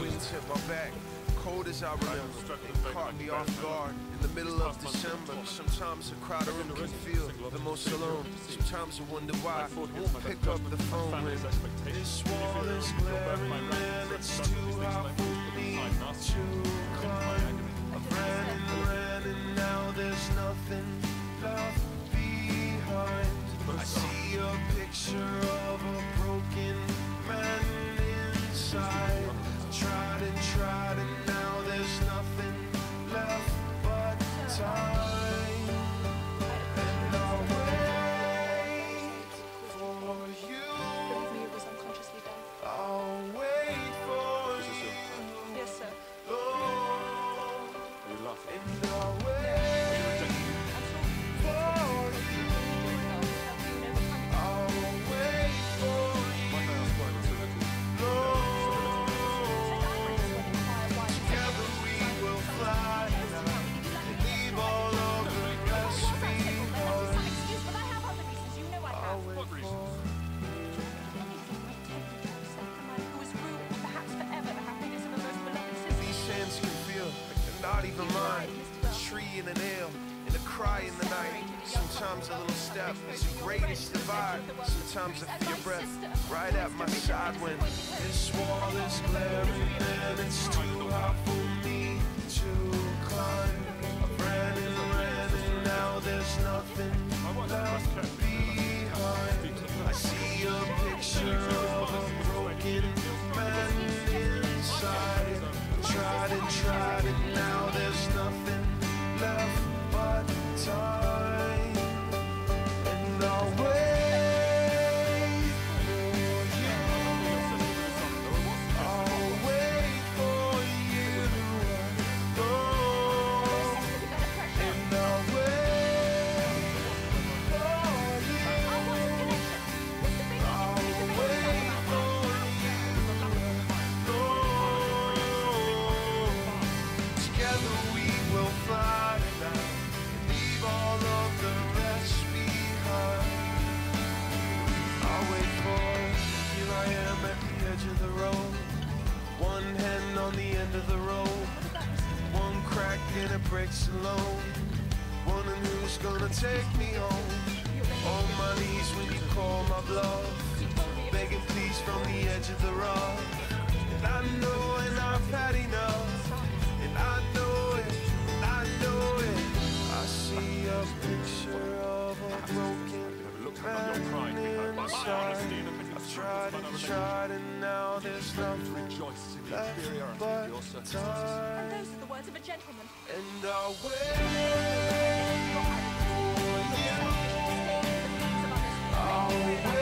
Winds hit my back, cold as I remember. It caught me off guard in the middle of December. Sometimes a crowded room can feel the most alone. Sometimes I wonder why I won't pick up the phone. This wall is glaring, man, it's too high for me to climb. I've ran and now there's nothing left behind. I see a picture of a broken man inside. Tried and now there's nothing left but time. And I'll wait for you. I'll wait for you. Yes, sir. Oh, and I'll wait. Not even mine, a tree and a nail, and a cry in the night. Sometimes a little step is the greatest divide. Sometimes I feel your breath right at my side when this wall is glaring and it's too high for me to climb. I've ran and now there's nothing left behind. I see a picture of a broken man inside. Tried and now there's nothing left but time. And I'll wait for you. I'll wait for you. Oh, and I'll wait for you. I'll wait for you. Fly tonight and leave all of the rest behind. I'll wait for you. I am at the edge of the road, one hand on the end of the road, one crack and it breaks alone, wondering who's gonna take me home. On my knees when you call my bluff, begging please from the edge of the road. And I know and I've had enough, and I know it. I see a picture of a broken man inside. I've tried and now there's nothing left but time. And those are the words of a gentleman. And I'll wait for you. I'll wait.